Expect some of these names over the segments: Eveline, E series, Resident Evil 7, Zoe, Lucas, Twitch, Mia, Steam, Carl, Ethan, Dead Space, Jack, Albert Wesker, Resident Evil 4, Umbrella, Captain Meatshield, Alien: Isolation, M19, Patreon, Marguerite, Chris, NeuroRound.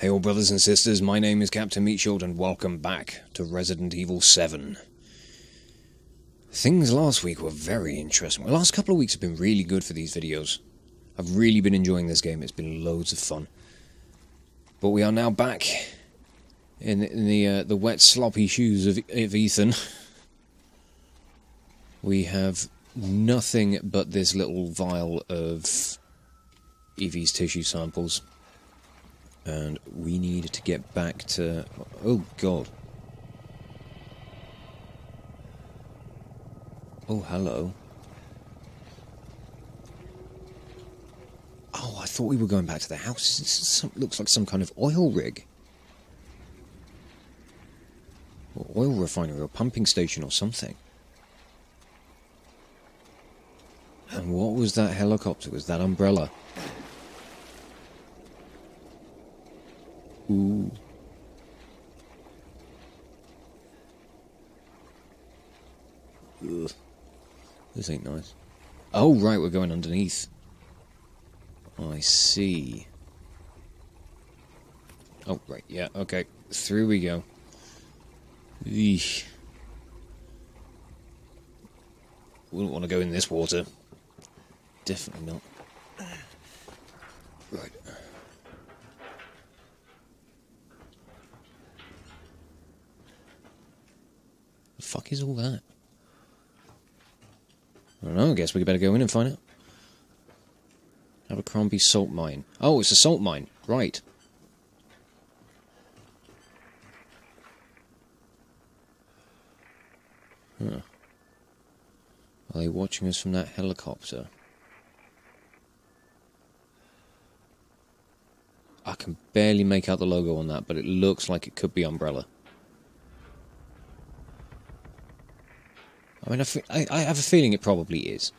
Hey all brothers and sisters, my name is Captain Meatshield and welcome back to Resident Evil 7. Things last week were very interesting. The last couple of weeks have been really good for these videos. I've really been enjoying this game, it's been loads of fun. But we are now back in the wet sloppy shoes of Ethan. We have nothing but this little vial of Evie's tissue samples. And we need to get back to... oh god. Oh, hello. Oh, I thought we were going back to the house. This looks like some kind of oil rig. Or oil refinery or pumping station or something. And what was that helicopter? It was that Umbrella. Ooh. Ugh. This ain't nice. Oh, right, we're going underneath. I see. Oh, right, yeah, okay. Through we go. Eesh. Wouldn't want to go in this water. Definitely not. Right. The fuck is all that? I don't know, I guess we better go in and find out. Abercrombie salt mine. Oh, it's a salt mine. Right. Huh. Are they watching us from that helicopter? I can barely make out the logo on that, but it looks like it could be Umbrella. I mean, I have a feeling it probably is.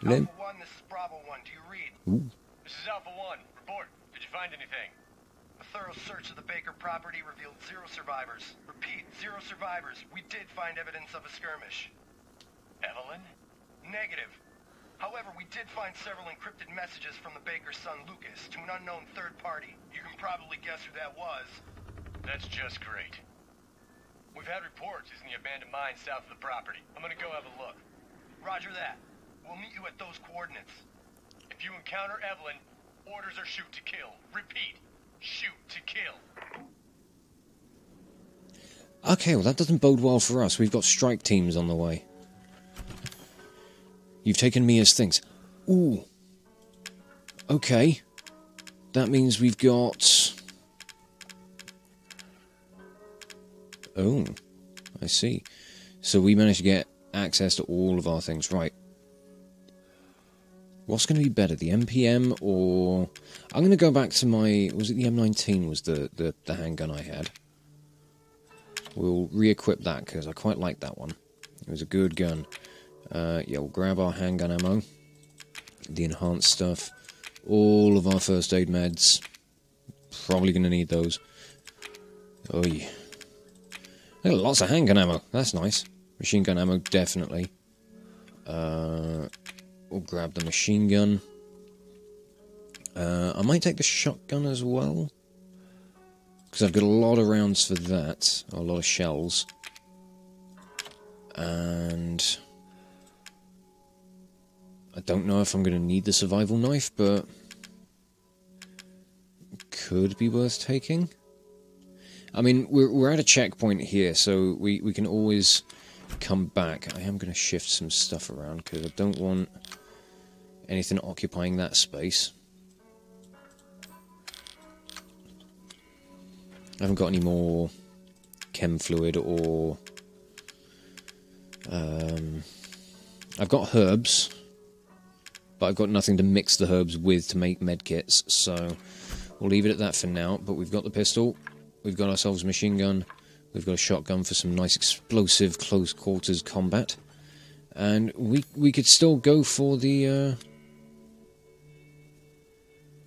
Alpha 1, this is Bravo 1. Do you read? Ooh. This is Alpha 1. Report. Did you find anything? A thorough search of the Baker property revealed 0 survivors. Repeat, 0 survivors. We did find evidence of a skirmish. Eveline? Negative. However, we did find several encrypted messages from the Baker's son, Lucas, to an unknown third party. You can probably guess who that was. That's just great. We've had reports using the abandoned mine south of the property. I'm gonna go have a look. Roger that. We'll meet you at those coordinates. If you encounter Eveline, orders are shoot to kill. Repeat, shoot to kill. Okay, well that doesn't bode well for us. We've got strike teams on the way. You've taken Mia's things. Ooh. Okay. That means we've got... oh, I see. So we managed to get access to all of our things, right. What's going to be better, the MPM or... I'm going to go back to my... was it the M19 was the handgun I had? We'll re-equip that, because I quite like that one. It was a good gun. Yeah, we'll grab our handgun ammo, the enhanced stuff, all of our first aid meds. Probably going to need those. Oh yeah. Lots of handgun ammo, that's nice. Machine gun ammo, definitely. We'll grab the machine gun. I might take the shotgun as well. Because I've got a lot of rounds for that. A lot of shells. And... I don't know if I'm going to need the survival knife, but... it could be worth taking. I mean, we're at a checkpoint here, so we can always come back. I am going to shift some stuff around, because I don't want anything occupying that space. I haven't got any more chem fluid or... I've got herbs, but I've got nothing to mix the herbs with to make medkits, so we'll leave it at that for now. But we've got the pistol. We've got ourselves a machine gun, we've got a shotgun for some nice explosive close quarters combat, and we could still go for the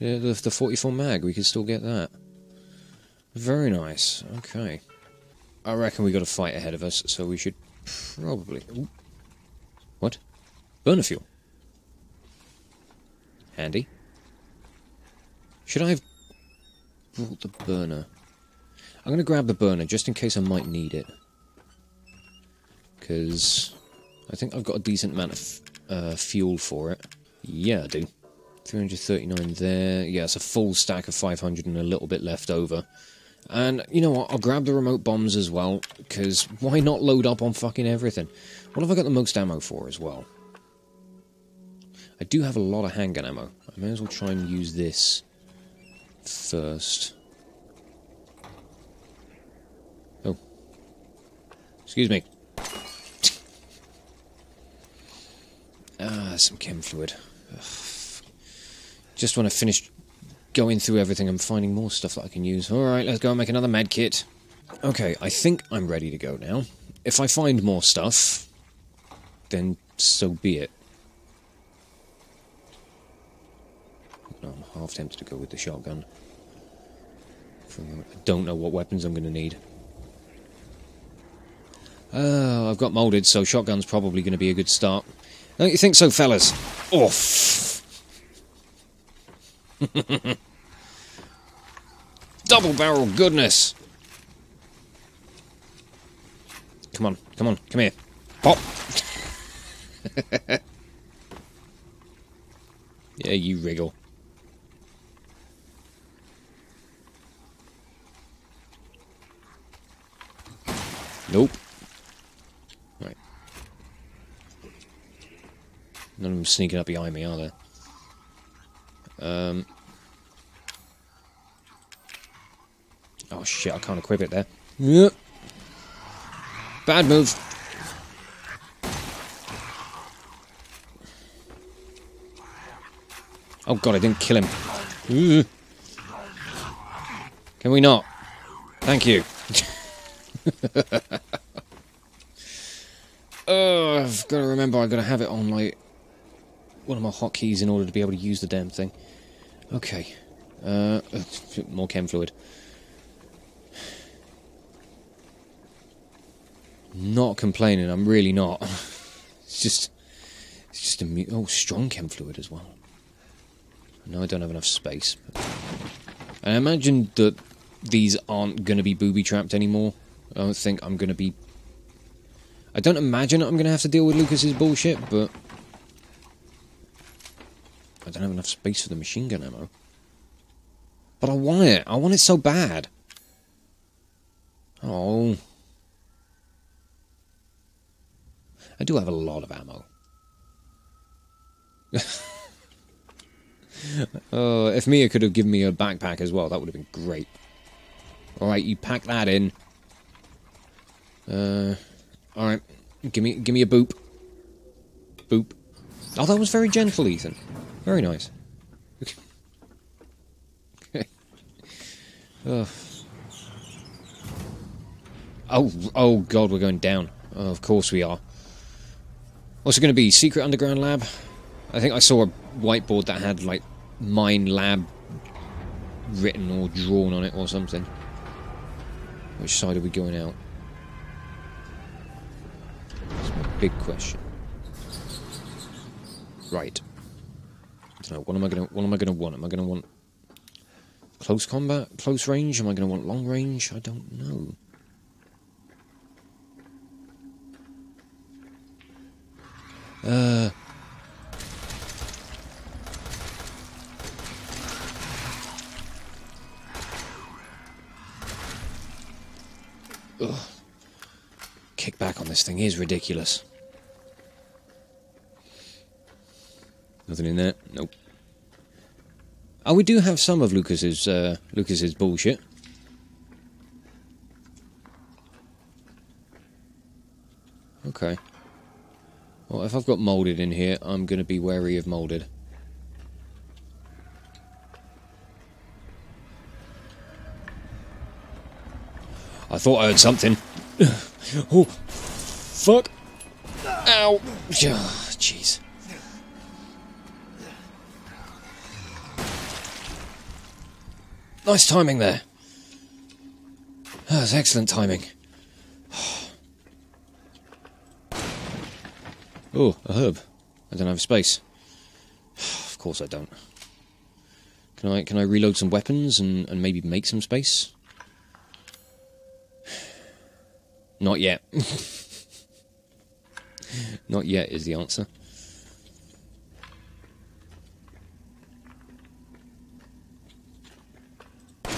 44 mag, we could still get that. Very nice, okay. I reckon we got a fight ahead of us, so we should probably... ooh. What? Burner fuel. Handy. Should I have brought the burner? I'm going to grab the burner just in case I might need it. Because I think I've got a decent amount of fuel for it. Yeah, I do. 339 there. Yeah, it's a full stack of 500 and a little bit left over. And, you know what, I'll grab the remote bombs as well, because why not load up on fucking everything? What have I got the most ammo for as well? I do have a lot of handgun ammo. I may as well try and use this first. Oh. Excuse me. Ah, some chem fluid. Ugh. Just when I finish going through everything, I'm finding more stuff that I can use. Alright, let's go and make another med kit. Okay, I think I'm ready to go now. If I find more stuff, then so be it. No, I'm half tempted to go with the shotgun. I don't know what weapons I'm going to need. I've got molded, so shotgun's probably going to be a good start. Don't you think so, fellas? Oof! Double barrel goodness! Come on, come on, come here. Pop! Yeah, you wriggle. Nope. Right. None of them sneaking up behind me, are there? Oh shit, I can't equip it there. Yep. Bad move. Oh god, I didn't kill him. Ooh. Can we not? Thank you. Oh, I've got to remember I've got to have it on, like, one of my hotkeys in order to be able to use the damn thing. Okay. More chem fluid. Not complaining, I'm really not. It's just a... Oh, strong chem fluid as well. No, I don't have enough space. But... I imagine that these aren't going to be booby-trapped anymore. I don't think I'm going to be... I don't imagine I'm going to have to deal with Lucas's bullshit, but... I don't have enough space for the machine gun ammo. But I want it! I want it so bad! Oh... I do have a lot of ammo. If Mia could have given me a backpack as well, that would have been great. Alright, you pack that in. Alright. Give me a boop. Boop. Oh, that was very gentle, Ethan. Very nice. Okay. Oh god, we're going down. Oh, of course we are. What's it going to be? Secret underground lab? I think I saw a whiteboard that had, like, mine lab written or drawn on it or something. Which side are we going out? That's my big question. Right. I don't know. What am I going to want? Am I going to want close combat? Close range? Am I going to want long range? I don't know. Kickback on this thing is ridiculous. Nothing in there. Nope. Oh, we do have some of Lucas's bullshit. Okay. Well, if I've got molded in here, I'm going to be wary of molded. I thought I heard something. Oh, fuck. Ow. Jeez. Nice timing there. That was excellent timing. Oh, a herb. I don't have space. Of course I don't. Can I reload some weapons and maybe make some space? Not yet. Not yet is the answer. Oh,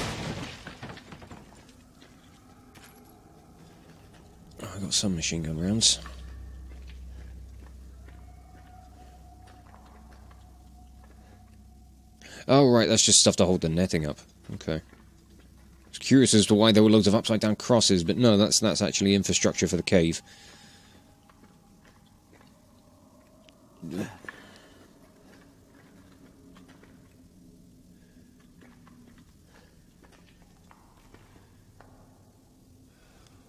I've got some machine gun rounds. Oh, right, that's just stuff to hold the netting up. Okay. I was curious as to why there were loads of upside-down crosses, but no, that's actually infrastructure for the cave.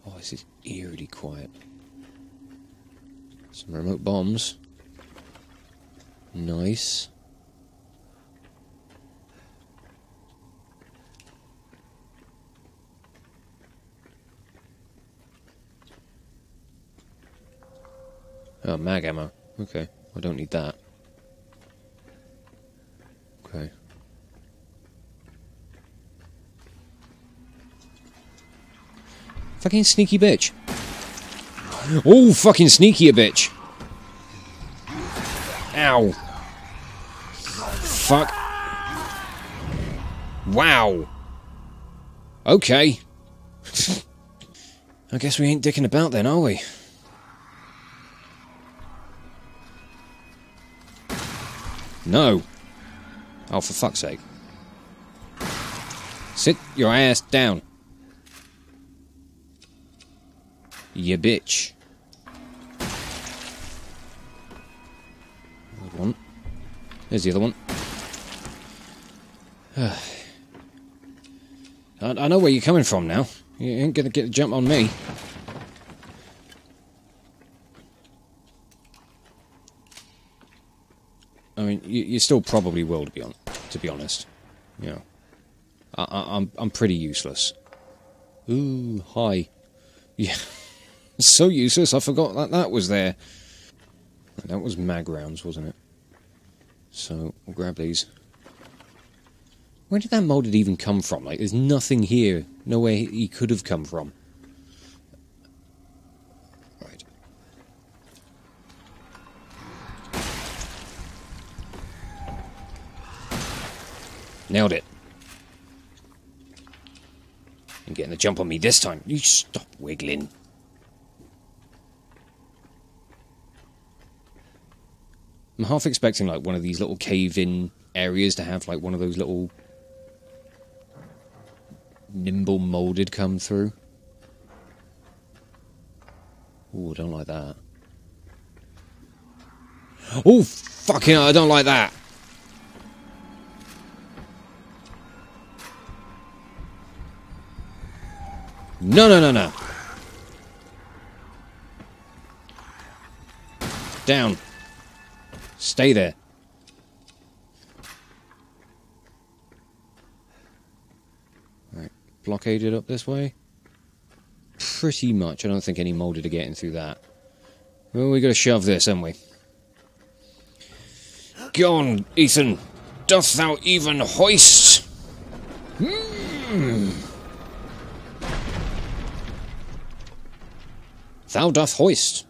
Oh, this is eerily quiet. Some remote bombs. Nice. Oh, mag ammo. Okay, I don't need that. Okay. Fucking sneaky bitch. Oh, fucking sneaky a bitch. Ow. Fuck. Wow. Okay. I guess we ain't dicking about then, are we? No! Oh, for fuck's sake. Sit your ass down. You bitch. Another one. There's the other one. I know where you're coming from now. You ain't gonna get a jump on me. I mean, you still probably will, to be honest. You know, I'm pretty useless. Ooh, hi. Yeah, so useless. I forgot that was there. That was mag rounds, wasn't it? So we'll grab these. Where did that molded even come from? Like, there's nothing here. Nowhere he could have come from. Nailed it. You're getting the jump on me this time. You stop wiggling. I'm half expecting, like, one of these little cave-in areas to have, like, one of those little nimble molded come through. Ooh, I don't like that. Oh, fucking hell, I don't like that. No, no, no, no. Down. Stay there. Right, blockaded up this way. Pretty much. I don't think any molded are getting through that. Well, we gotta shove this, haven't we? Gone, Ethan. Doth thou even hoist? Hmm. Thou doth hoist.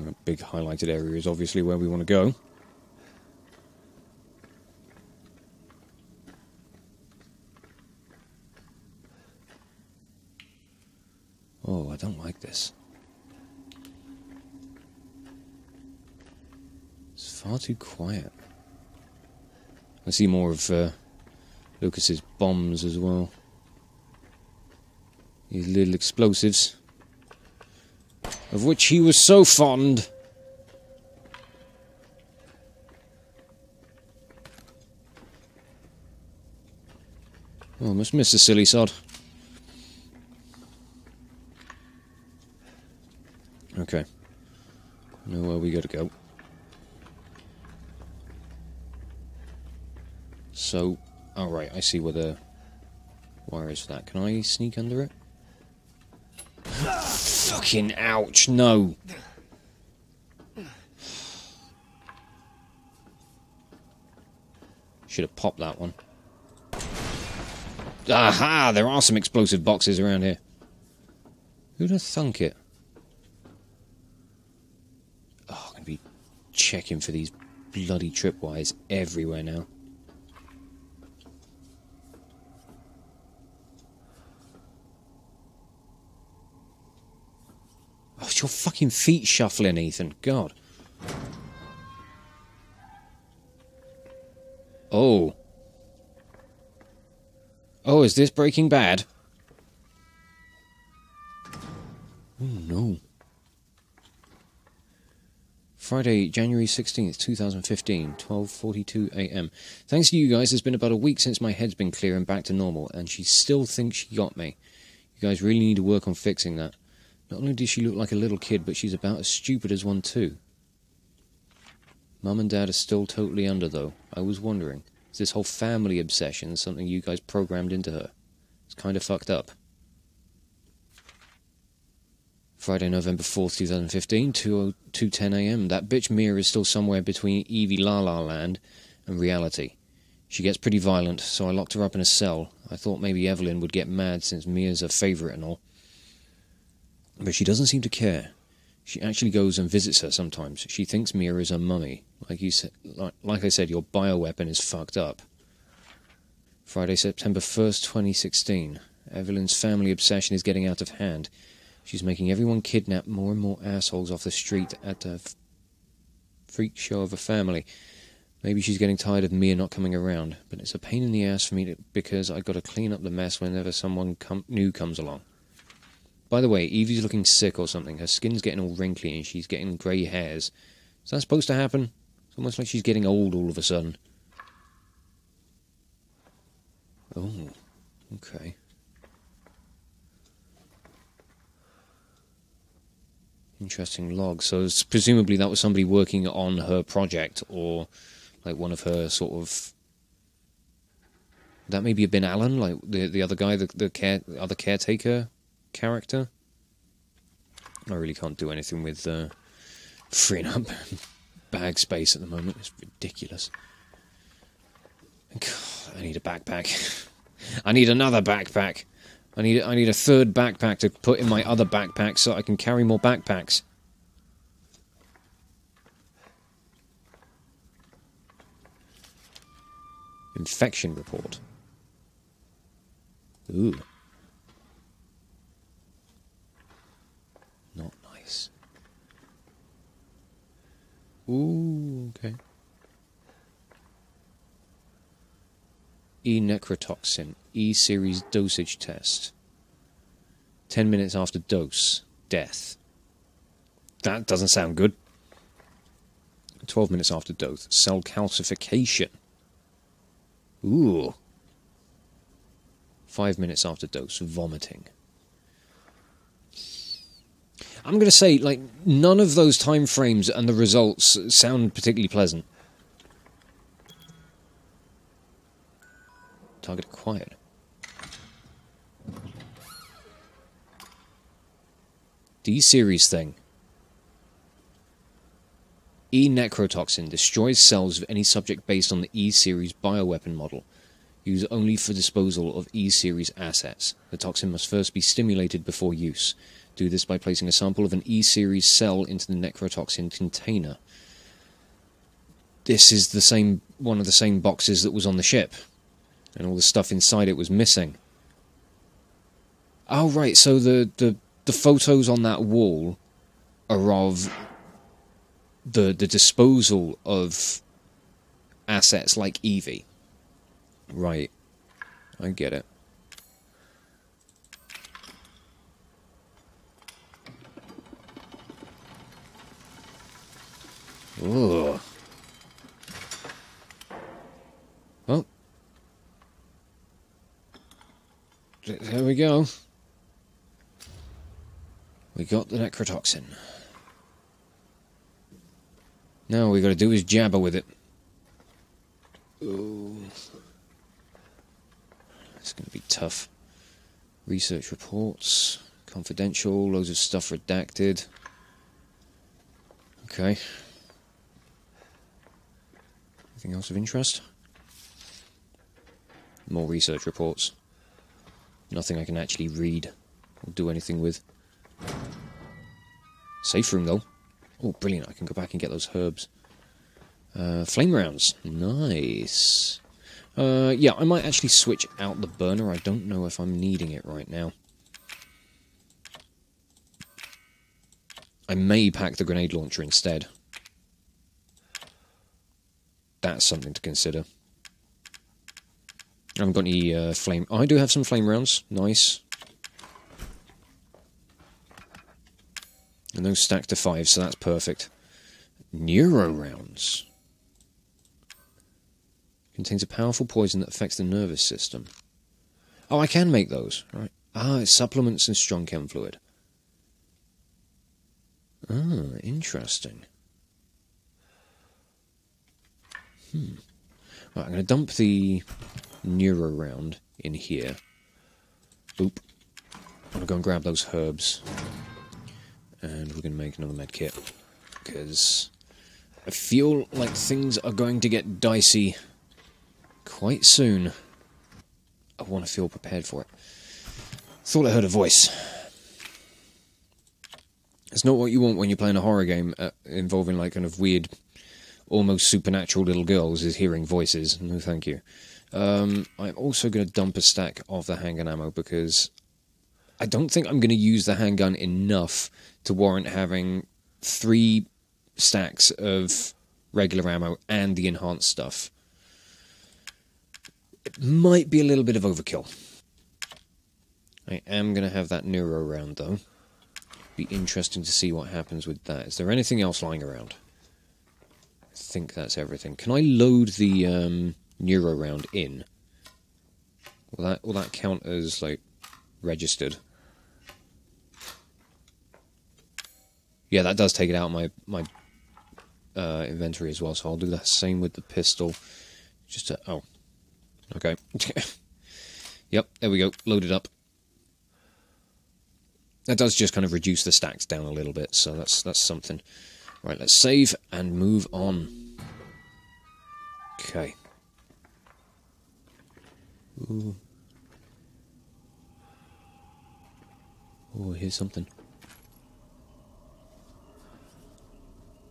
A big highlighted area is obviously where we want to go. Oh, I don't like this. It's far too quiet. I see more of Lucas's bombs as well. These little explosives. Of which he was so fond. Oh, I must miss the silly sod. Okay. I know where we gotta go. So, alright, I see where the wire is for that. Can I sneak under it? Fucking ouch, no! Should have popped that one. Aha! There are some explosive boxes around here. Who'd have thunk it? Oh, I'm going to be checking for these bloody tripwires everywhere now. Oh, it's your fucking feet shuffling, Ethan. God. Oh. Oh, is this Breaking Bad? Oh, no. Friday, January 16th, 2015, 12:42 AM. Thanks to you guys, it's been about a week since my head's been clear and back to normal, and she still thinks she got me. You guys really need to work on fixing that. Not only does she look like a little kid, but she's about as stupid as one, too. Mum and Dad are still totally under, though. I was wondering, is this whole family obsession something you guys programmed into her? It's kind of fucked up. Friday, November 4th, 2015, 2:10 AM. That bitch Mia is still somewhere between Evie La La Land and reality. She gets pretty violent, so I locked her up in a cell. I thought maybe Eveline would get mad since Mia's her favourite and all. But she doesn't seem to care. She actually goes and visits her sometimes. She thinks Mia is her mummy. Like I said, your bioweapon is fucked up. Friday, September 1st, 2016. Eveline's family obsession is getting out of hand. She's making everyone kidnap more and more assholes off the street at a freak show of a family. Maybe she's getting tired of Mia not coming around, but it's a pain in the ass for me because I've got to clean up the mess whenever someone new comes along. By the way, Evie's looking sick or something. Her skin's getting all wrinkly and she's getting grey hairs. Is that supposed to happen? It's almost like she's getting old all of a sudden. Oh, okay. Interesting log. So presumably that was somebody working on her project or like one of her sort of... That maybe have been Alan, like the other guy, the other caretaker character. I really can't do anything with freeing up bag space at the moment. It's ridiculous. God, I need a backpack. I need another backpack. I need a third backpack to put in my other backpack so I can carry more backpacks. Infection report. Ooh. Not nice. Ooh, okay. E-Necrotoxin. E series dosage test. 10 minutes after dose. Death. That doesn't sound good. 12 minutes after dose. Cell calcification. Ooh. 5 minutes after dose. Vomiting. I'm going to say, like, none of those time frames and the results sound particularly pleasant. Target acquired. D series thing. E-Necrotoxin destroys cells of any subject based on the E series bioweapon model. Used only for disposal of E series assets. The toxin must first be stimulated before use. Do this by placing a sample of an E series cell into the necrotoxin container. This is the same one of the same boxes that was on the ship. And all the stuff inside it was missing. Oh, right, so the photos on that wall are of the disposal of assets like Evie. Right. I get it. Ugh. Well. There we go. We got the necrotoxin. Now all we gotta do is jabber with it. Ooh. It's going to be tough. Research reports, confidential, loads of stuff redacted. Okay. Anything else of interest? More research reports. Nothing I can actually read or do anything with. Safe room, though. Oh, brilliant. I can go back and get those herbs. Flame rounds. Nice. Yeah, I might actually switch out the burner. I don't know if I'm needing it right now. I may pack the grenade launcher instead. That's something to consider. I haven't got any flame... Oh, I do have some flame rounds. Nice. And those stack to 5, so that's perfect. NeuroRounds. Contains a powerful poison that affects the nervous system. Oh, I can make those. Right. Ah, it's supplements and strong chem fluid. Ah, interesting. Right, I'm going to dump the NeuroRound in here. Oop. I'm going to go and grab those herbs. And we're going to make another med kit. Because I feel like things are going to get dicey quite soon. I want to feel prepared for it. Thought I heard a voice. It's not what you want when you're playing a horror game involving like kind of weird, almost supernatural little girls, is hearing voices. No thank you. I'm also going to dump a stack of the handgun ammo because I don't think I'm going to use the handgun enough to warrant having 3 stacks of regular ammo and the enhanced stuff. It might be a little bit of overkill. I am going to have that NeuroRound, though. Be interesting to see what happens with that. Is there anything else lying around? I think that's everything. Can I load the NeuroRound in? Will that count as, like, registered? Yeah, that does take it out of my inventory as well, so I'll do that same with the pistol. Just to... Oh. Okay. Yep, there we go. Loaded up. That does just kind of reduce the stacks down a little bit, so that's something. Right, let's save and move on. Okay. Ooh. Oh, here's something.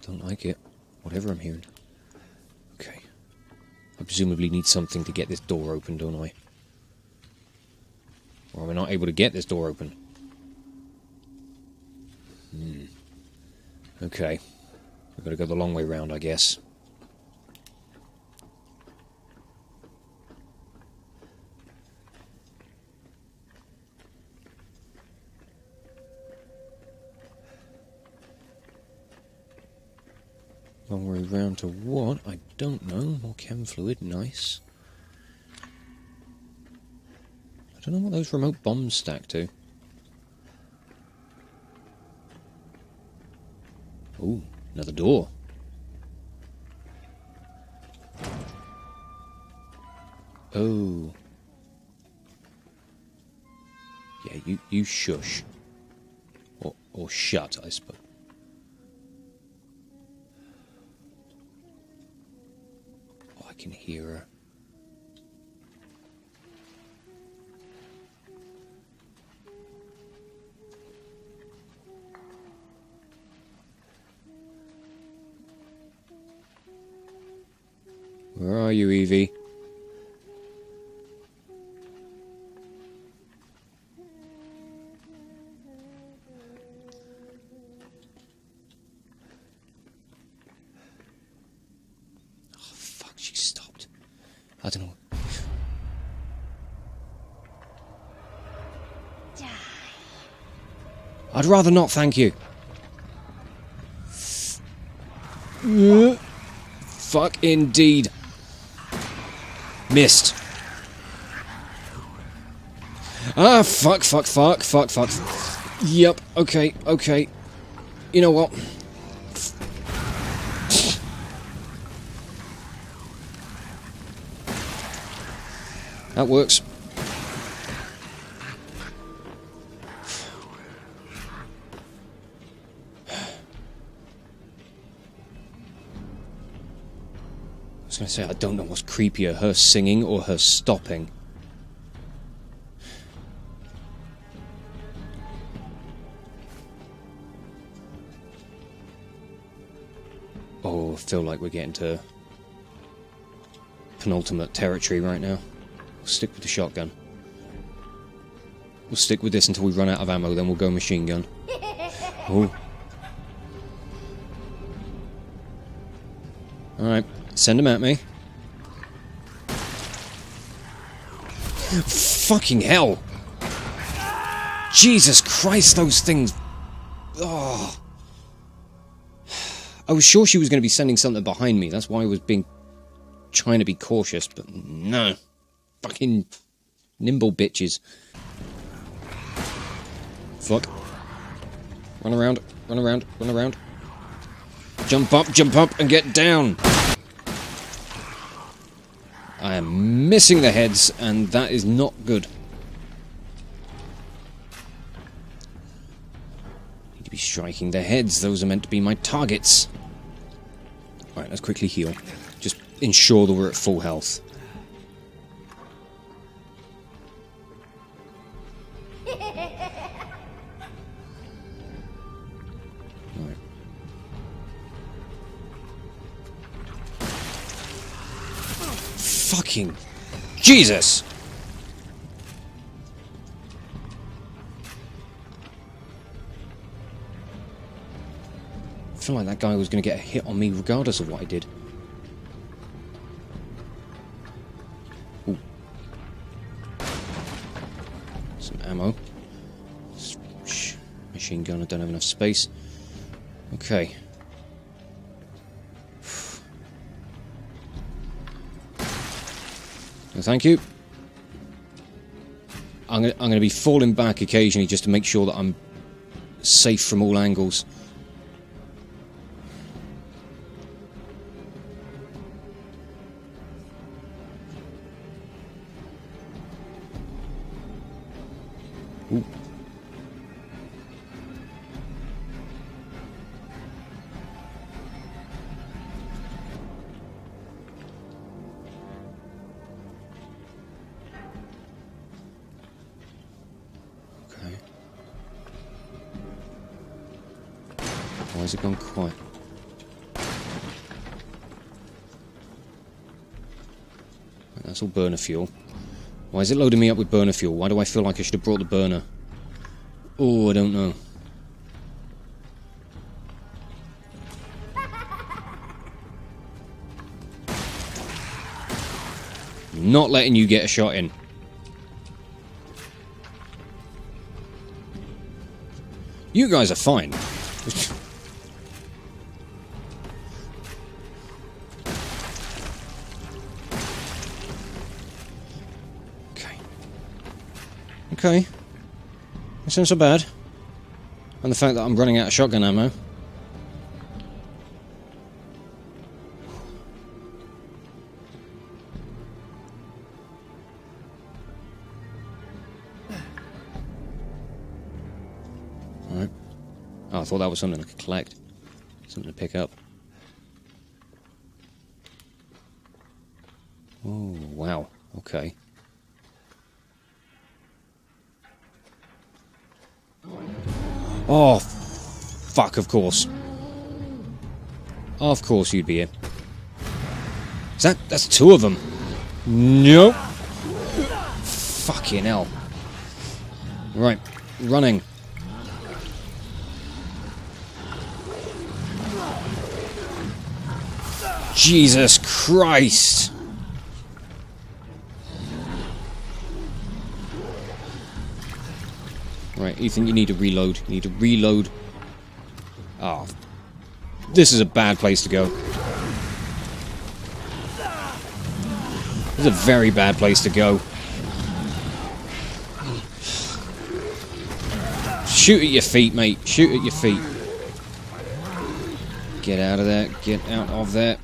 Don't like it. Whatever I'm hearing. Okay. I presumably need something to get this door open, don't I? Or am I not able to get this door open? Hmm. Okay. We've got to go the long way round, I guess. Long way round to what? I don't know. More chem fluid, nice. I don't know what those remote bombs stack to. Ooh, another door. Oh. Yeah, you shush. Or shut, I suppose. Oh, I can hear her. Where are you, Evie? Oh, fuck, she stopped. I don't know. Die. I'd rather not, thank you. Fuck indeed. Missed. Ah, fuck. Yep, okay. You know what? That works. I say, I don't know what's creepier, her singing or her stopping. Oh, I feel like we're getting to penultimate territory right now. We'll stick with the shotgun. We'll stick with this until we run out of ammo, then we'll go machine gun. Oh. Alright, send him at me. Fucking hell! Jesus Christ, those things... Oh. I was sure she was going to be sending something behind me, that's why I was trying to be cautious, but no. Fucking nimble bitches. Fuck. Run around, run around, run around. Jump up, and get down! I am missing the heads, and that is not good. I need to be striking the heads, those are meant to be my targets. Alright, let's quickly heal. Just ensure that we're at full health. Fucking Jesus! I feel like that guy was going to get a hit on me regardless of what I did. Ooh. Some ammo. Machine gun, I don't have enough space. Okay. Thank you. I'm going to be falling back occasionally just to make sure that I'm safe from all angles. Ooh. Why has it gone quiet? That's all burner fuel. Why is it loading me up with burner fuel? Why do I feel like I should have brought the burner? Oh, I don't know. Not letting you get a shot in. You guys are fine. Okay, it's not so bad, and the fact that I'm running out of shotgun ammo. Alright. Oh, I thought that was something I could collect. Something to pick up. Oh, wow. Okay. Oh, fuck, of course. Of course you'd be here. Is that... that's two of them. Nope. Fucking hell. Right, running. Jesus Christ. Right, Ethan, you need to reload. You need to reload. Oh. This is a bad place to go. This is a very bad place to go. Shoot at your feet, mate. Shoot at your feet. Get out of there. Get out of there.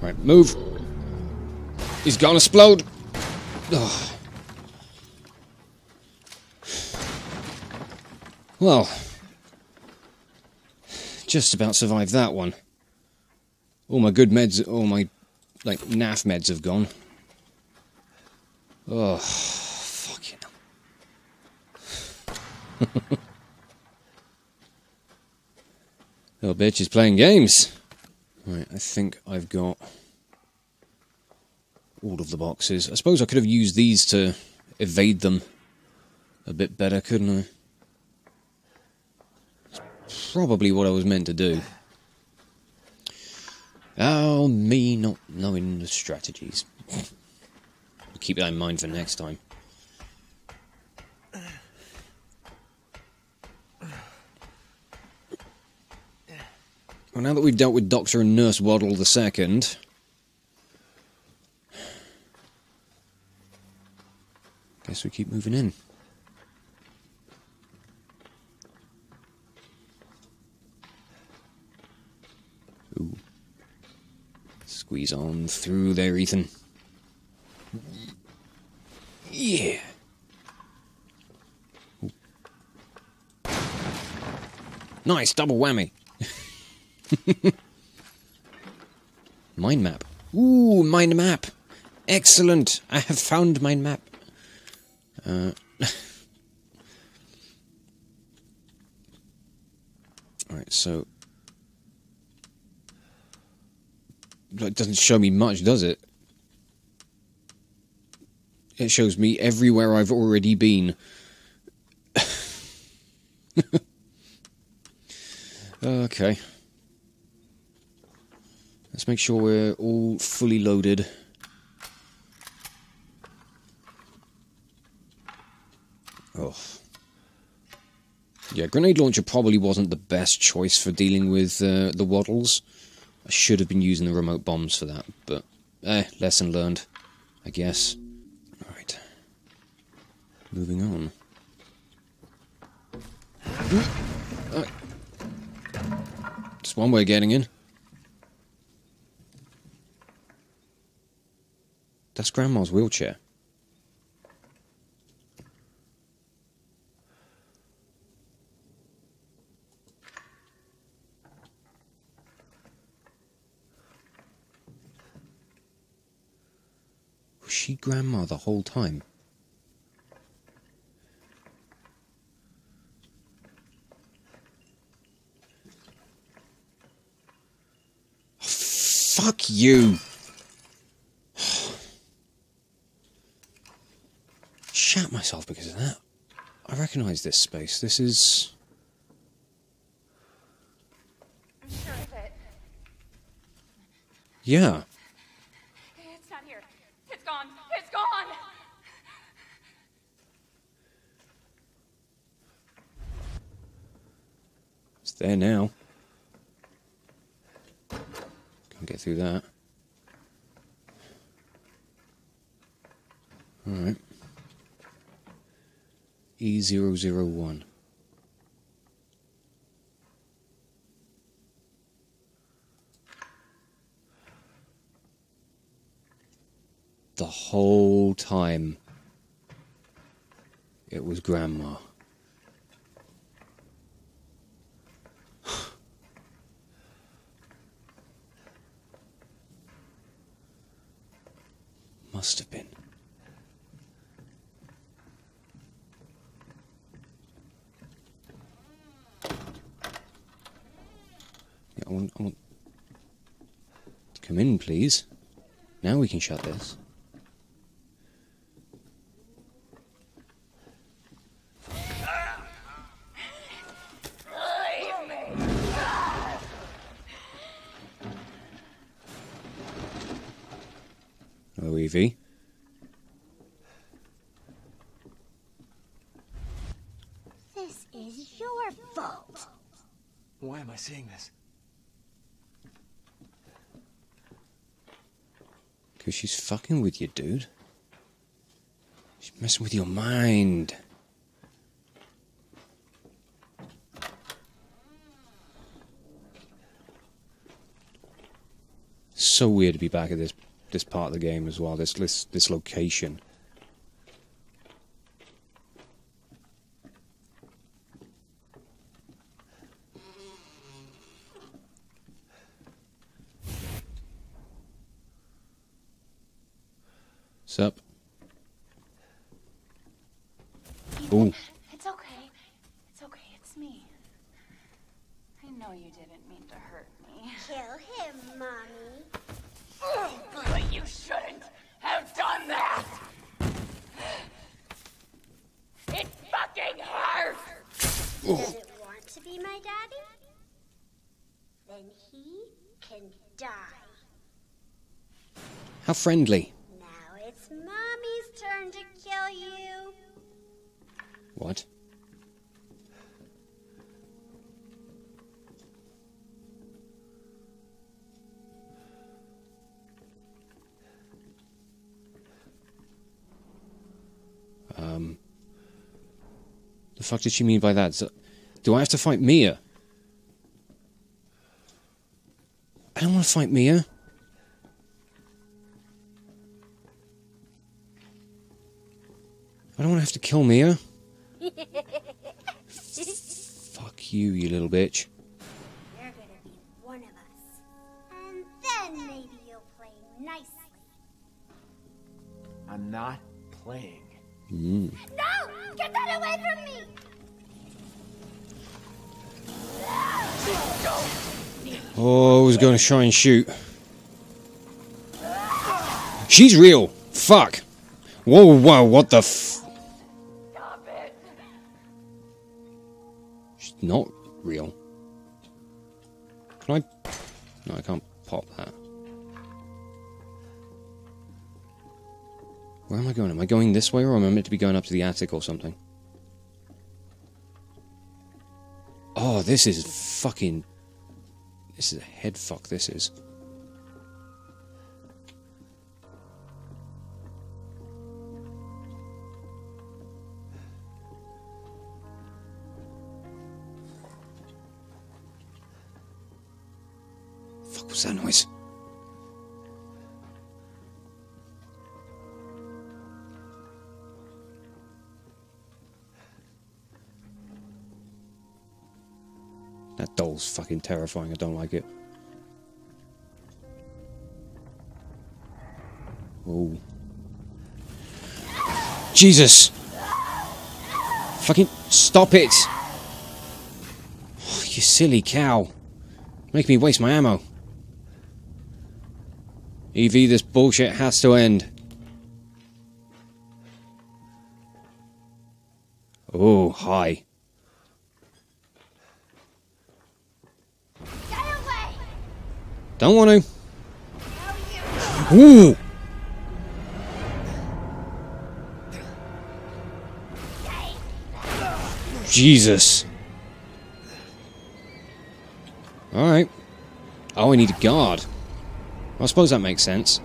Right, move. He's gonna explode. Ugh. Well, just about survived that one. All my good meds, all my, like, NAF meds have gone. Oh, fucking hell. Little bitch is playing games. Right, I think I've got all of the boxes. I suppose I could have used these to evade them a bit better, couldn't I? Probably what I was meant to do. Oh, me not knowing the strategies. Keep that in mind for next time. Well, now that we've dealt with Dr. and Nurse Waddle the Second, guess we keep moving in. Ooh. Squeeze on through there, Ethan. Yeah. Ooh. Nice double whammy. Mind map. Ooh, mind map. Excellent. I have found mind map. All right, so it doesn't show me much, does it? It shows me everywhere I've already been. Okay. Let's make sure we're all fully loaded. Oh. Yeah, grenade launcher probably wasn't the best choice for dealing with the waddles. I should have been using the remote bombs for that, but lesson learned, I guess. Moving on. Just one way of getting in. That's Grandma's wheelchair. Was she Grandma the whole time? Fuck you! Shat myself because of that. I recognise this space. This is... I'm sure of it. Yeah. It's not here. It's gone. It's gone! It's there now. Get through that. Alright. E001. The whole time it was Grandma. Must have been. Yeah, I want to come in, please. Now we can shut this. Evie. This is your fault. Why am I seeing this? Because she's fucking with you, dude. She's messing with your mind. So weird to be back at this part of the game as well. This location. What's up? Ooh. It's okay. It's okay. It's me. I know you didn't mean to hurt me. Kill him, Mommy. Oh, but you shouldn't have done that! It fucking hurts! Does it want to be my daddy? Then he can die. How friendly. Now it's Mommy's turn to kill you. What? The fuck did she mean by that? Do I have to fight Mia? I don't want to fight Mia. I don't want to have to kill Mia. Fuck you, you little bitch. You're gonna be one of us. And then maybe you'll play nicely. I'm not playing. Mm. No! Get that away from me! Oh, I was going to try and shoot. She's real! Fuck! Whoa, whoa, what the f... Stop it. She's not real. Can I... No, I can't pop that. Where am I going? Am I going this way, or am I meant to be going up to the attic or something? Oh, this is fucking... This is a head fuck, this is. Fuck, what's that noise? That doll's fucking terrifying, I don't like it. Oh. Jesus! Fucking stop it! Oh, you silly cow. Make me waste my ammo. Evie, this bullshit has to end. Oh, hi. Don't want to. Ooh. Jesus. Alright. Oh, I need a guard. I suppose that makes sense.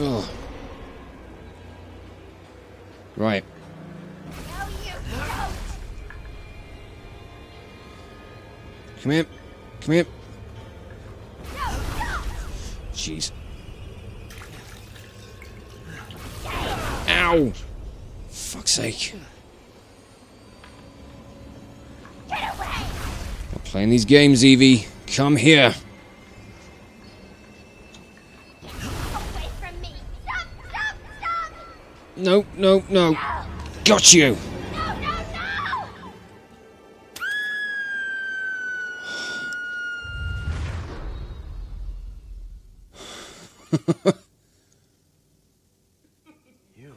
Ugh. Right. Come here. Come here. Jeez. Ow! Fuck's sake. Get away. I'm playing these games, Evie. Come here. Get away from me. Stop, stop, stop. No, no, no. No. Got you. You.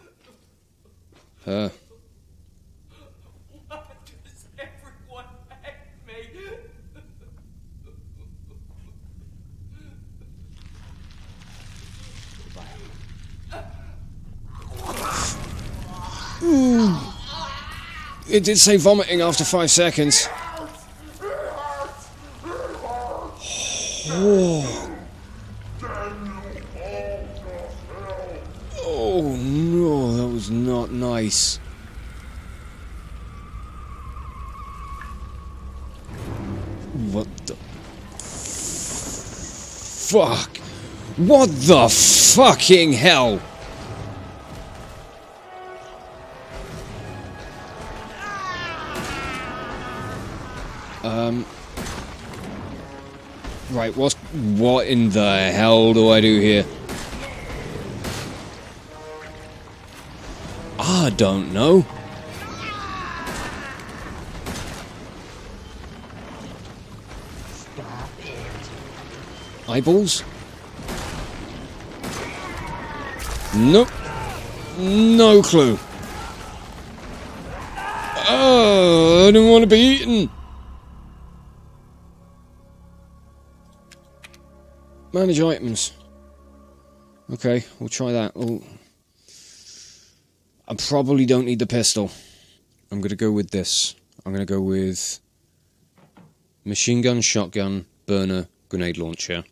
Her. Why does everyone hate me? It did say vomiting after 5 seconds. Oh. Oh no, that was not nice. What the fuck? What the fucking hell? Right, what in the hell do I do here? I don't know. Stop it. Eyeballs? Nope. No clue. Oh, I don't want to be eaten. Manage items. Okay, we'll try that. We'll... I probably don't need the pistol. I'm gonna go with this. I'm gonna go with... machine gun, shotgun, burner, grenade launcher.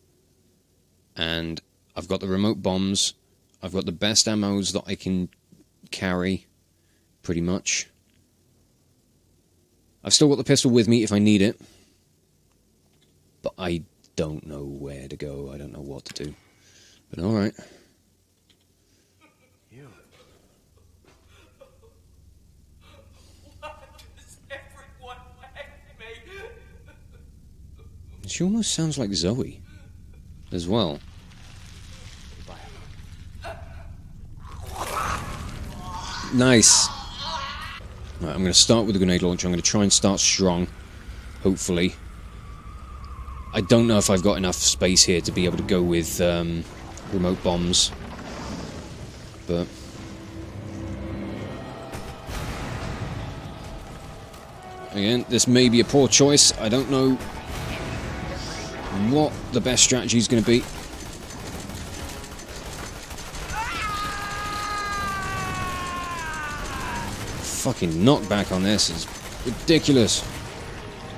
And I've got the remote bombs. I've got the best ammos that I can carry, pretty much. I've still got the pistol with me if I need it. But I don't know where to go, I don't know what to do. But alright. She almost sounds like Zoe as well. Nice. Right, I'm going to start with the grenade launcher. I'm going to try and start strong, hopefully. I don't know if I've got enough space here to be able to go with remote bombs, but... again, this may be a poor choice. I don't know what the best strategy is going to be. Fucking knockback on this is ridiculous.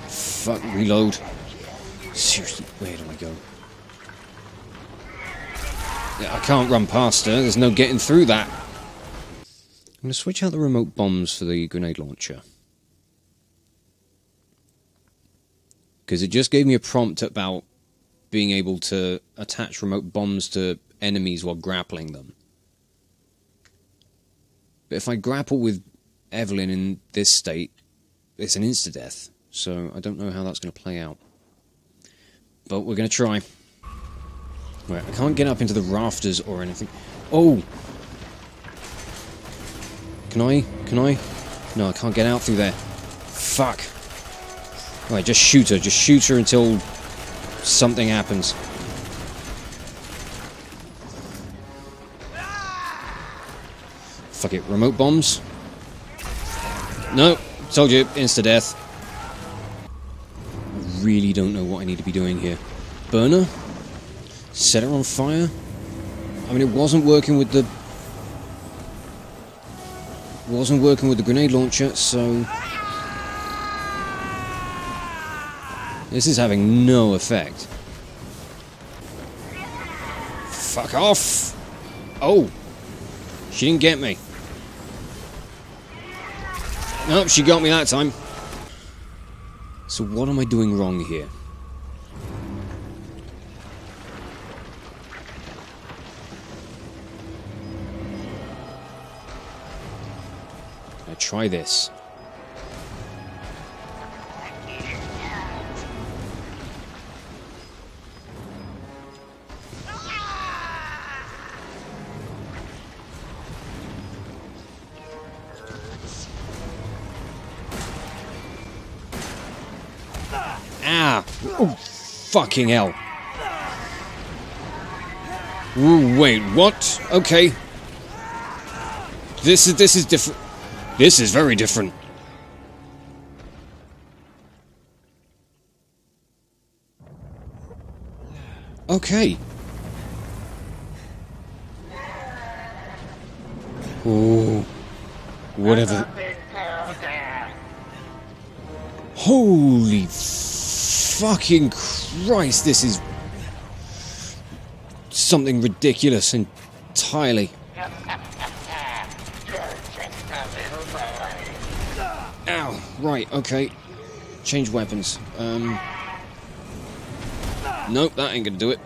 Fuck, reload. Seriously, where do I go? Yeah, I can't run past her, there's no getting through that. I'm going to switch out the remote bombs for the grenade launcher. Because it just gave me a prompt about being able to attach remote bombs to enemies while grappling them. But if I grapple with Eveline in this state, it's an insta-death. So I don't know how that's going to play out. But we're going to try. Right, I can't get up into the rafters or anything. Oh! Can I? Can I? No, I can't get out through there. Fuck! Right, just shoot her. Just shoot her until something happens. Fuck it. Remote bombs? No. Told you. Insta-death. Really don't know what I need to be doing here. Burner? Set her on fire? I mean, it wasn't working with the... wasn't working with the grenade launcher, so... this is having no effect. Fuck off! Oh! She didn't get me. Nope, she got me that time. So what am I doing wrong here? I try this. Oh, fucking hell. Ooh, wait, what? Okay. This is different. This is very different. Okay. Ooh. Whatever. Holy fucking Christ, this is something ridiculous entirely. Ow, right, okay. Change weapons. Nope, that ain't gonna do it.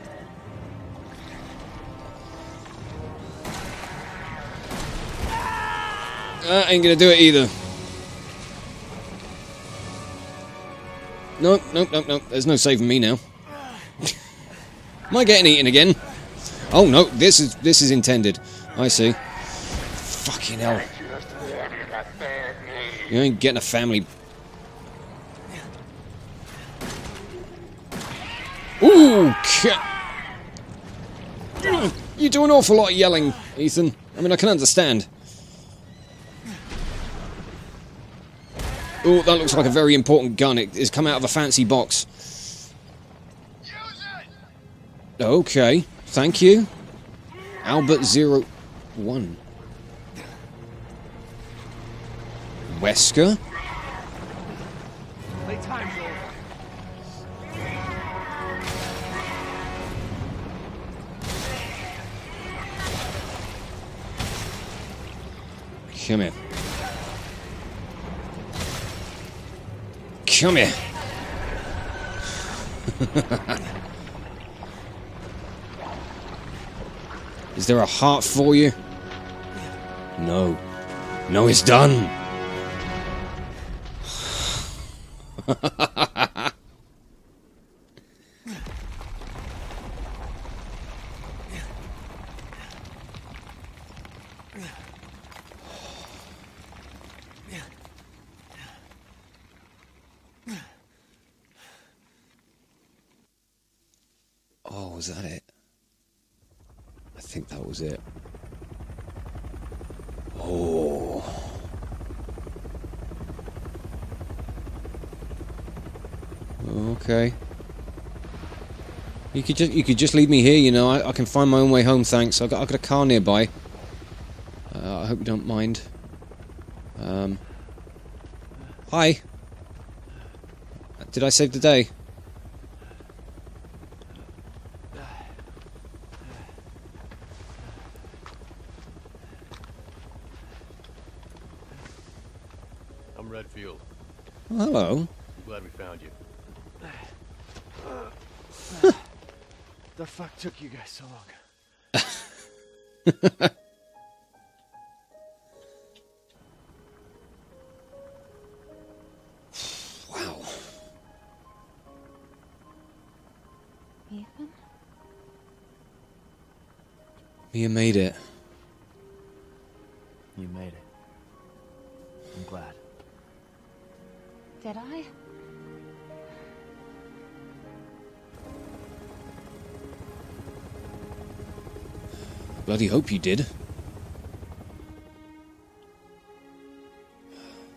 That ain't gonna do it either. Nope, nope, nope, nope. There's no saving me now. Am I getting eaten again? Oh no, this is intended. I see. Fucking hell. You ain't getting a family. Ooh, you do an awful lot of yelling, Ethan. I mean, I can understand. Oh, that looks like a very important gun. It has come out of a fancy box. Okay, thank you. Albert 01. Wesker? Come here. Come here. Is there a heart for you? No. No, it's done. Oh, was that it? I think that was it. Oh. Okay. You could just leave me here, you know. I can find my own way home, thanks. I got a car nearby. I hope you don't mind. Hi. Did I save the day? Well, hello. I'm glad we found you. The fuck took you guys so long? Wow. Ethan? Mia made it. You made it. I'm glad. Did I? Bloody hope you did.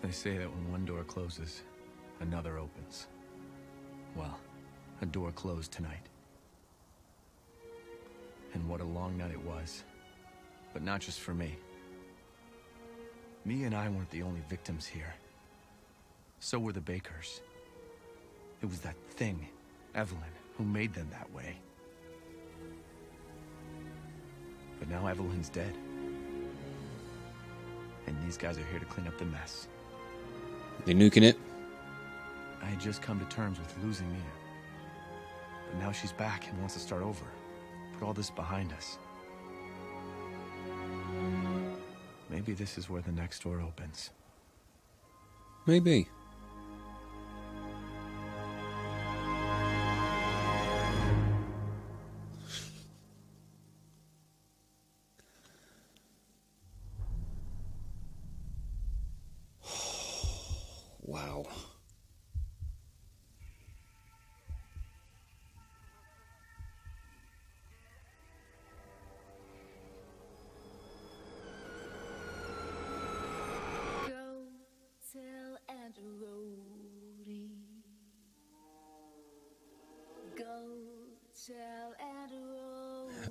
They say that when one door closes, another opens. Well, a door closed tonight. And what a long night it was. But not just for me. Me and I weren't the only victims here. So were the Bakers. It was that thing, Eveline, who made them that way. But now Eveline's dead. And these guys are here to clean up the mess. They nuking it? I had just come to terms with losing Mia. But now she's back and wants to start over. Put all this behind us. Maybe this is where the next door opens. Maybe. Wow.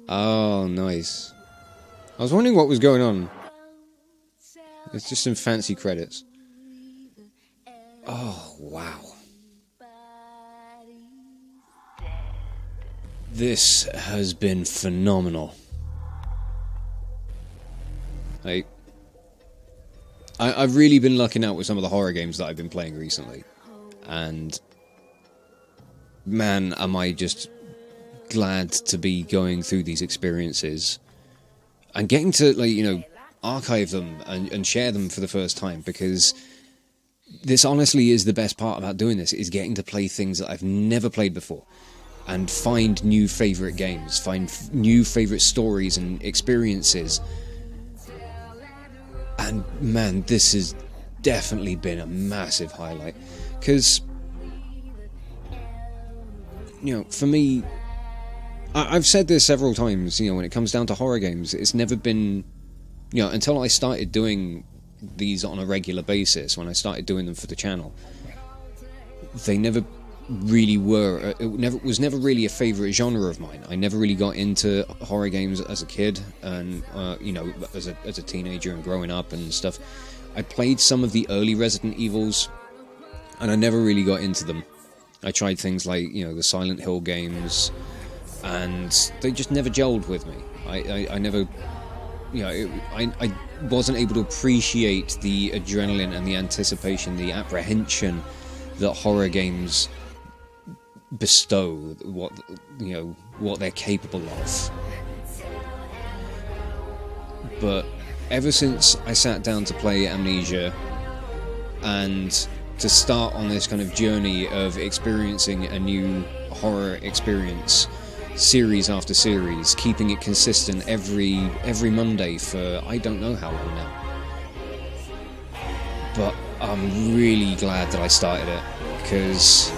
Oh, nice. I was wondering what was going on. It's just some fancy credits. Oh, wow. This has been phenomenal. I've really been lucking out with some of the horror games that I've been playing recently. And man, am I just glad to be going through these experiences and getting to, like, you know, archive them and share them for the first time, because this honestly is the best part about doing this, is getting to play things that I've never played before and find new favourite games, find new favourite stories and experiences. And man, this has definitely been a massive highlight, because, you know, for me, I've said this several times, you know, when it comes down to horror games, it's never been, you know, until I started doing these on a regular basis, when I started doing them for the channel, they never really were, it was never really a favourite genre of mine. I never really got into horror games as a kid, and, you know, as a teenager and growing up and stuff. I played some of the early Resident Evils, and I never really got into them. I tried things like, you know, the Silent Hill games, and they just never gelled with me. I never, you know, I wasn't able to appreciate the adrenaline and the anticipation, the apprehension that horror games bestow, what, you know, what they're capable of. But ever since I sat down to play Amnesia, and to start on this kind of journey of experiencing a new horror experience, series after series, keeping it consistent every Monday for I don't know how long now. But I'm really glad that I started it, because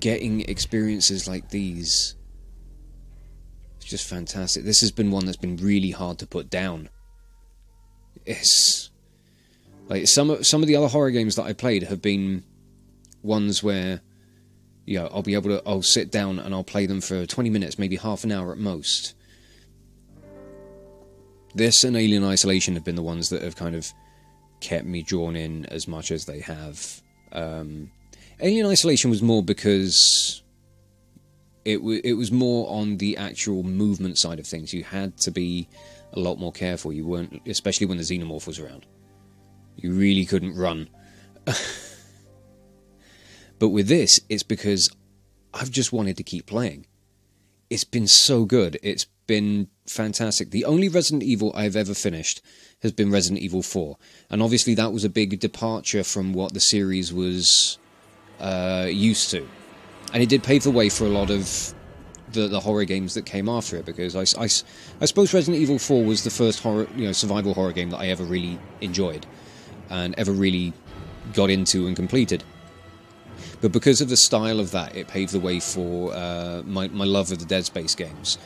getting experiences like these is just fantastic. This has been one that's been really hard to put down. It's like some of the other horror games that I played have been ones where, you know, I'll be able to, I'll sit down and I'll play them for 20 minutes, maybe half an hour at most. This and Alien: Isolation have been the ones that have kind of kept me drawn in as much as they have. Alien: Isolation was more because it was more on the actual movement side of things. You had to be a lot more careful. You weren't, especially when the xenomorph was around. You really couldn't run. But with this, it's because I've just wanted to keep playing. It's been so good. It's been fantastic. The only Resident Evil I've ever finished has been Resident Evil 4. And obviously that was a big departure from what the series was used to. And it did pave the way for a lot of the horror games that came after it, because I suppose Resident Evil 4 was the first horror, you know, survival horror game that I ever really enjoyed and ever really got into and completed. But because of the style of that, it paved the way for my love of the Dead Space games.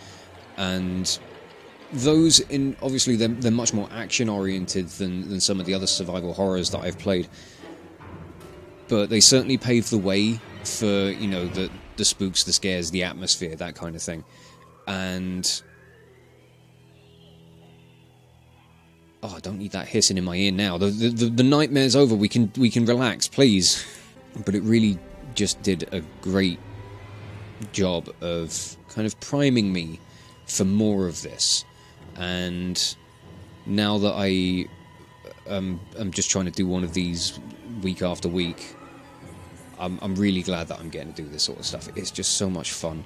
And those, in obviously they're much more action-oriented than some of the other survival horrors that I've played. But they certainly paved the way for, you know, the spooks, the scares, the atmosphere, that kind of thing. And oh, I don't need that hissing in my ear now. The nightmare's over. We can relax, please. But it really just did a great job of kind of priming me for more of this. And now that I'm just trying to do one of these week after week, I'm really glad that I'm getting to do this sort of stuff. It's just so much fun.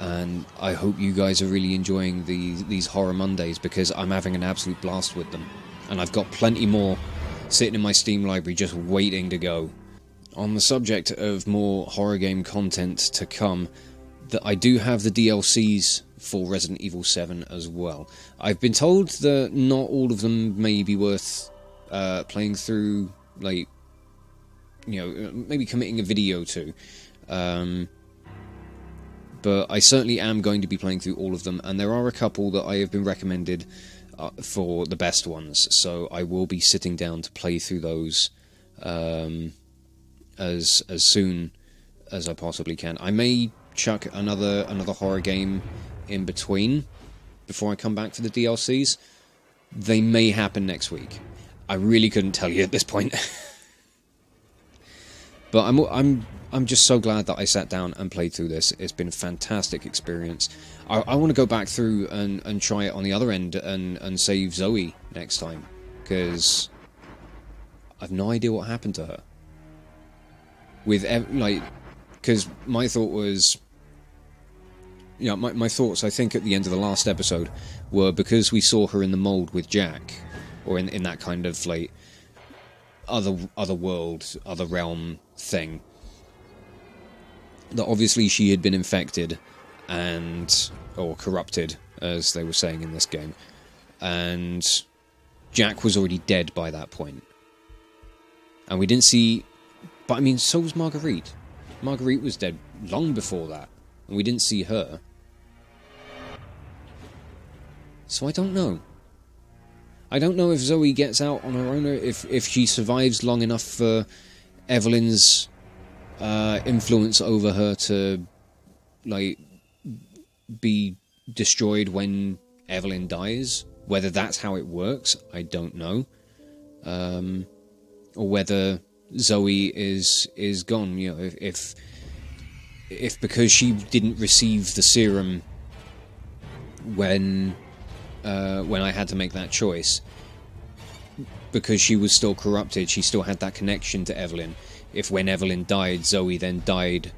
And I hope you guys are really enjoying these Horror Mondays, because I'm having an absolute blast with them. And I've got plenty more sitting in my Steam library just waiting to go. On the subject of more horror game content to come, that I do have the DLCs for Resident Evil 7 as well. I've been told that not all of them may be worth playing through, like, you know, maybe committing a video to. But I certainly am going to be playing through all of them, and there are a couple that I have been recommended for the best ones, so I will be sitting down to play through those as soon as I possibly can. I may chuck another horror game in between before I come back for the DLCs. They may happen next week. I really couldn't tell you at this point. But I'm just so glad that I sat down and played through this. It's been a fantastic experience. I want to go back through and try it on the other end and save Zoe next time, because I've no idea what happened to her. With, like, because my thought was, you know, my thoughts, I think, at the end of the last episode were, because we saw her in the mold with Jack, or in that kind of like other world, other realm thing, that obviously she had been infected and, or corrupted, as they were saying in this game, and Jack was already dead by that point. And we didn't see, but I mean, so was Marguerite. Marguerite was dead long before that, and we didn't see her. So I don't know. I don't know if Zoe gets out on her own, or if she survives long enough for Eveline's influence over her to, like, be destroyed when Eveline dies. Whether that's how it works, I don't know. Or whether Zoe is gone, you know, if because she didn't receive the serum when I had to make that choice, because she was still corrupted, she still had that connection to Eveline. If when Eveline died, Zoe then died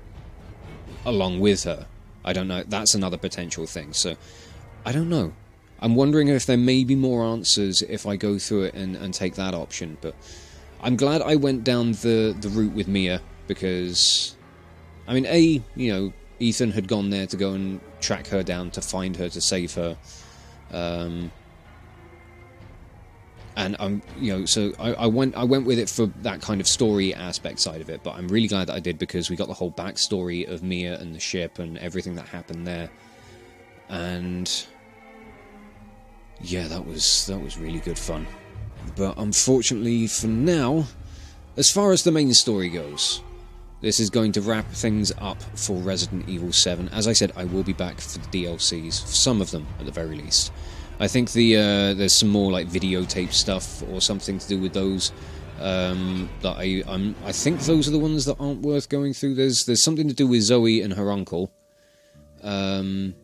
along with her. I don't know, that's another potential thing, so I don't know. I'm wondering if there may be more answers if I go through it and take that option, but I'm glad I went down the route with Mia, because, I mean, A, you know, Ethan had gone there to go and track her down, to find her, to save her, and I'm, you know, so I went with it for that kind of story aspect side of it, but I'm really glad that I did, because we got the whole backstory of Mia and the ship and everything that happened there, and yeah, that was really good fun. But unfortunately for now, as far as the main story goes, this is going to wrap things up for Resident Evil 7. As I said, I will be back for the DLCs, for some of them at the very least. I think there's some more like videotape stuff or something to do with those. That I think those are the ones that aren't worth going through. There's something to do with Zoe and her uncle, and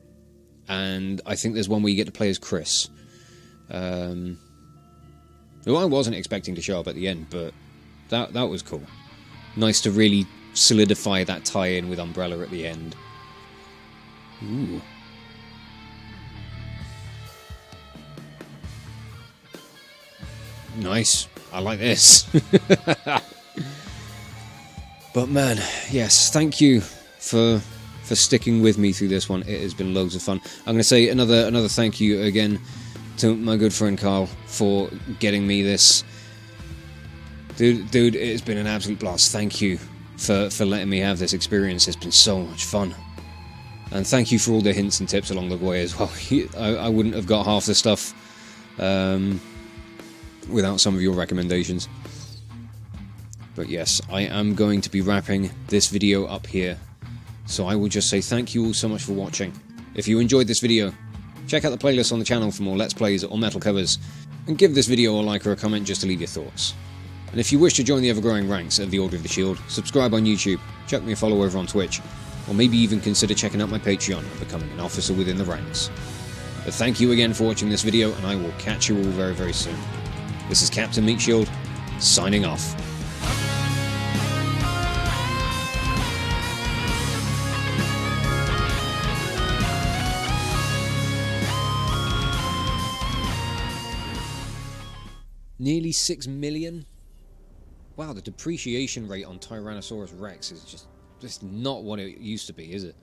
I think there's one where you get to play as Chris. Well, I wasn't expecting to show up at the end, but that was cool. Nice to really solidify that tie-in with Umbrella at the end. Ooh. Nice. I like this. But man, yes, thank you for sticking with me through this one. It has been loads of fun. I'm going to say another thank you again to my good friend Carl for getting me this. Dude, it's been an absolute blast. Thank you for letting me have this experience. It's been so much fun. And thank you for all the hints and tips along the way as well. I wouldn't have got half the stuff without some of your recommendations. But yes, I am going to be wrapping this video up here. So I will just say thank you all so much for watching. If you enjoyed this video, check out the playlist on the channel for more Let's Plays or metal covers, and give this video a like or a comment just to leave your thoughts. And if you wish to join the ever-growing ranks at the Order of the Shield, subscribe on YouTube, chuck me a follow over on Twitch, or maybe even consider checking out my Patreon and becoming an officer within the ranks. But thank you again for watching this video, and I will catch you all very, very soon. This is Captain Meatshield, signing off. Nearly 6 million? Wow, the depreciation rate on Tyrannosaurus Rex is just not what it used to be, is it?